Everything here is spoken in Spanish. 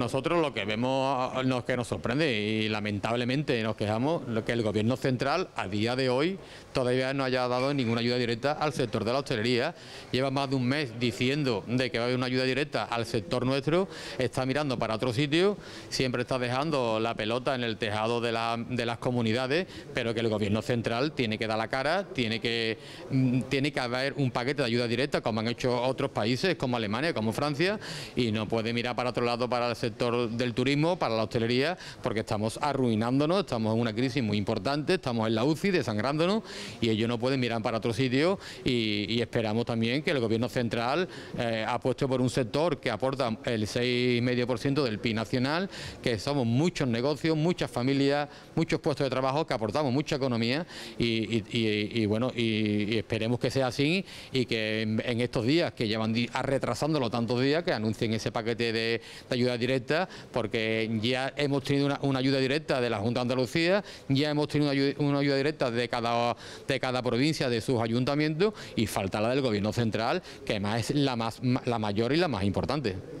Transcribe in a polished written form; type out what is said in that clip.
Nosotros lo que vemos es que nos sorprende y lamentablemente nos quejamos que el Gobierno central a día de hoy todavía no haya dado ninguna ayuda directa al sector de la hostelería. Lleva más de un mes diciendo de que va a haber una ayuda directa al sector nuestro, está mirando para otro sitio, siempre está dejando la pelota en el tejado de las comunidades, pero que el Gobierno central tiene que dar la cara, tiene que haber un paquete de ayuda directa como han hecho otros países, como Alemania, como Francia, y no puede mirar para otro lado, para el sector del turismo, para la hostelería, porque estamos arruinándonos, estamos en una crisis muy importante, estamos en la UCI desangrándonos y ellos no pueden mirar para otro sitio, y esperamos también que el Gobierno central apueste por un sector que aporta el 6,5% del PIB nacional, que somos muchos negocios, muchas familias, muchos puestos de trabajo, que aportamos mucha economía y esperemos que sea así, y que en estos días que llevan retrasándolo tantos días, que anuncien ese paquete de ayuda directa, porque ya hemos tenido una ayuda directa de la Junta de Andalucía, ya hemos tenido una ayuda directa de cada provincia, de sus ayuntamientos, y falta la del Gobierno central, que además es la mayor y la más importante.